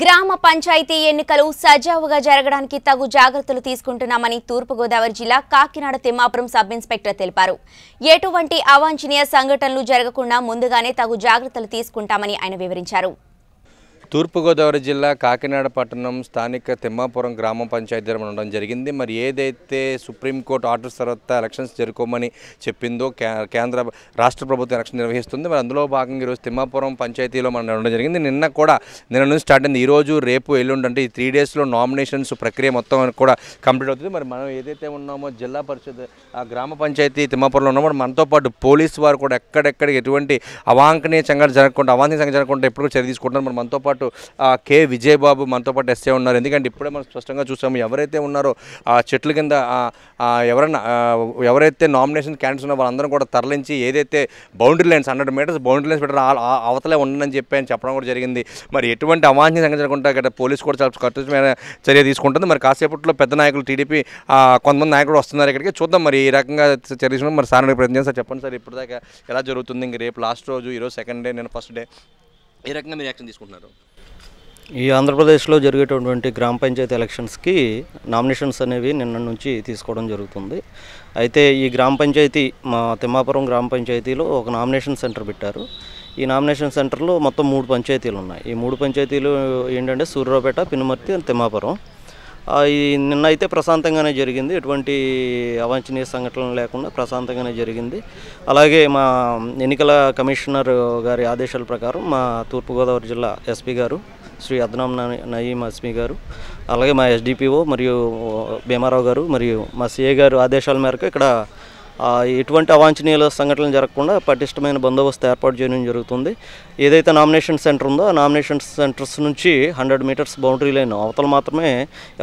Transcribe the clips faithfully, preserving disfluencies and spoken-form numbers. గ్రామ పంచాయతీ ఎన్నికలు సజావుగా జరగడానికి తగు జాగృతలు తీసుకుంటున్నామని తూర్పు గోదావరి జిల్లా కాకినాడ తిమ్మాపురం సబ్ ఇన్స్పెక్టర్ తెలిపారు. ఎటువంటి అవాంఛనీయ సంఘటనలు జరగకుండా ముందుగానే తగు జాగృతలు తీసుకుంటామని ఆయన వివరించారు. తూర్పు గోదావరి జిల్లా కాకినాడ పట్టణం స్థానిక తిమ్మాపురం గ్రామ పంచాయతీ ఉండడం జరిగింది. మరి ఏదైతే సుప్రీంకోర్టు ఆర్డర్స్ తర్వాత ఎలక్షన్స్ జరుపుకోమని చెప్పిందో కేంద్ర రాష్ట్ర ప్రభుత్వం ఎలక్షన్ నిర్వహిస్తుంది. మరి అందులో భాగంగా ఈరోజు తిమ్మాపురం పంచాయతీలో మనం ఉండడం జరిగింది. నిన్న కూడా నిన్న నుంచి స్టార్ట్ అయింది. ఈరోజు రేపు ఎల్లుండి అంటే ఈ త్రీ డేస్లో నామినేషన్స్ ప్రక్రియ మొత్తం కూడా కంప్లీట్ అవుతుంది. మరి మనం ఏదైతే ఉన్నామో జిల్లా పరిషత్ ఆ గ్రామ పంచాయతీ తిమ్మాపురంలో ఉన్నామో మనతో పాటు పోలీసు వారు కూడా ఎక్కడెక్కడ ఎటువంటి అవాంఛనీయ సంఘటన జరగకుండా అవాంఛనీయ సంఘటన జరగకుండా ఎప్పుడు చర్య తీసుకుంటున్నారు. మరి మనతో పాటు కే విజయబాబు మనతో పాటు ఎస్ఏ ఉన్నారు. ఎందుకంటే ఇప్పుడే మనం స్పష్టంగా చూసాము ఎవరైతే ఉన్నారో ఆ చెట్ల కింద ఎవరైనా ఎవరైతే నామినేషన్ క్యాండిడేట్స్ ఉన్నారో వాళ్ళందరూ కూడా తరలించి ఏదైతే boundary lines hundred metres boundary lines పెట్టడం అవతలే ఉండని చెప్పి ఆయన చెప్పడం కూడా జరిగింది. మరి ఎటువంటి అవాంఛనీయ సంఘటన జరగకుండా ఇక్కడ పోలీసు కూడా చాలా కఠినమైన చర్య తీసుకుంటుంది. మరి కాసేపట్లో పెద్ద నాయకులు టీడీపీ కొంతమంది నాయకులు వస్తున్నారు ఇక్కడికి. చూద్దాం మరి ఈ రకంగా చర్య తీసుకుంటే మరి సార్ ప్రయత్నం సార్ చెప్పండి సార్ ఇప్పుడు దాకా ఎలా జరుగుతుంది. ఇంక రేపు లాస్ట్ రోజు ఈరోజు సెకండ్ డే నేను ఫస్ట్ డే ఏ రకంగా మీరు యాక్షన్ తీసుకుంటున్నారు? ఈ ఆంధ్రప్రదేశ్లో జరిగేటటువంటి గ్రామ పంచాయతీ ఎలక్షన్స్కి నామినేషన్స్ అనేవి నిన్న నుంచి తీసుకోవడం జరుగుతుంది. అయితే ఈ గ్రామ పంచాయతీ మా తిమ్మాపురం గ్రామ పంచాయతీలో ఒక నామినేషన్ సెంటర్ పెట్టారు. ఈ నామినేషన్ సెంటర్లో మొత్తం మూడు పంచాయతీలు ఉన్నాయి. ఈ మూడు పంచాయతీలు ఏంటంటే సూర్యరావుపేట, పినుమర్తి అండ్ తిమ్మాపురం. ఈ నిన్నైతే ప్రశాంతంగానే జరిగింది. ఎటువంటి అవాంఛనీయ సంఘటనలు లేకుండా ప్రశాంతంగానే జరిగింది. అలాగే మా ఎన్నికల కమిషనర్ గారి ఆదేశాల ప్రకారం మా తూర్పుగోదావరి జిల్లా ఎస్పీ గారు శ్రీ అద్నాం నయీం అస్మి గారు, అలాగే మా ఎస్డిపిఓ మరియు భీమారావు గారు మరియు మా సిఏ గారు ఆదేశాల మేరకు ఇక్కడ ఎటువంటి అవాంఛనీయ సంఘటనలు జరగకుండా పటిష్టమైన బందోబస్తు ఏర్పాటు చేయడం జరుగుతుంది. ఏదైతే నామినేషన్ సెంటర్ ఉందో ఆ నామినేషన్ సెంటర్స్ నుంచి హండ్రెడ్ మీటర్స్ బౌండరీ లైన్ అవతల మాత్రమే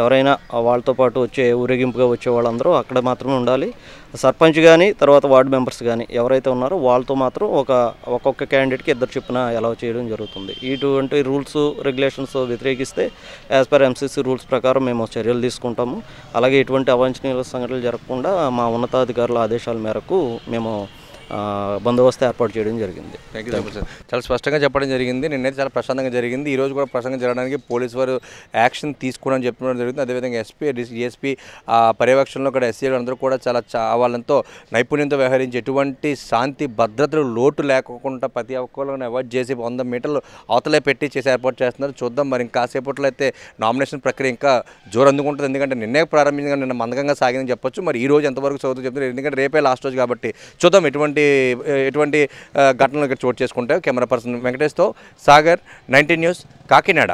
ఎవరైనా వాళ్ళతో పాటు వచ్చే ఊరేగింపుగా వచ్చే వాళ్ళందరూ అక్కడ మాత్రమే ఉండాలి. సర్పంచ్ కానీ తర్వాత వార్డు మెంబర్స్ కానీ ఎవరైతే ఉన్నారో వాళ్ళతో మాత్రం ఒక ఒక్కొక్క క్యాండిడేట్కి ఇద్దరు చొప్పున అలౌ చేయడం జరుగుతుంది. ఇటువంటి రూల్స్ రెగ్యులేషన్స్ వ్యతిరేకిస్తే యాజ్ పర్ ఎంసీసీ రూల్స్ ప్రకారం మేము చర్యలు తీసుకుంటాము. అలాగే ఎటువంటి అవాంఛనీయ సంఘటనలు జరగకుండా మా ఉన్నతాధికారుల ఆదేశాల మేరకు మేము బందోబస్తు ఏర్పాటు చేయడం జరిగింది. Thank you sir. చాలా స్పష్టంగా చెప్పడం జరిగింది. నిన్నైతే చాలా ప్రశాంతంగా జరిగింది. ఈ రోజు కూడా ప్రశాంతంగా జరగడానికి పోలీసు వారు యాక్షన్ తీసుకోవడం చెప్పడం జరిగింది. అదేవిధంగా ఎస్పీ డిఎస్పీ పర్యవేక్షణలో ఇక్కడ ఎస్సీలు అందరూ కూడా చాలా వాళ్ళంతో నైపుణ్యంతో వ్యవహరించి ఎటువంటి శాంతి భద్రతలు లోటు లేకుండా ప్రతి ఒక్కళ్ళని అవాయిడ్ చేసి వంద మీటర్లు అవతలే పెట్టి చేసి ఏర్పాటు చేస్తున్నారు. చూద్దాం మరి ఇంకాసేపట్లో అయితే నామినేషన్ ప్రక్రియ ఇంకా జోరు అందుకుంటుంది. ఎందుకంటే నిన్నే ప్రారంభించగా నిన్న మందంగా సాగిందని చెప్పొచ్చు. మరి ఈ రోజు ఎంతవరకు చదువుతూ చెప్తున్నారు. ఎందుకంటే రేపే లాస్ట్ రోజు కాబట్టి చూద్దాం ఎటువంటి ఎటువంటి ఘటనలు ఇక్కడ చోటు చేసుకుంటాయో. కెమెరా పర్సన్ వెంకటేష్తో సాగర్, నైన్టీన్ న్యూస్, కాకినాడ.